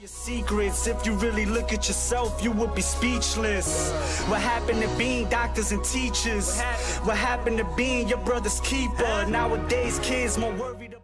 your secrets. If you really look at yourself, you would be speechless. What happened to being doctors and teachers? What happened to being your brother's keeper? Nowadays kids more worried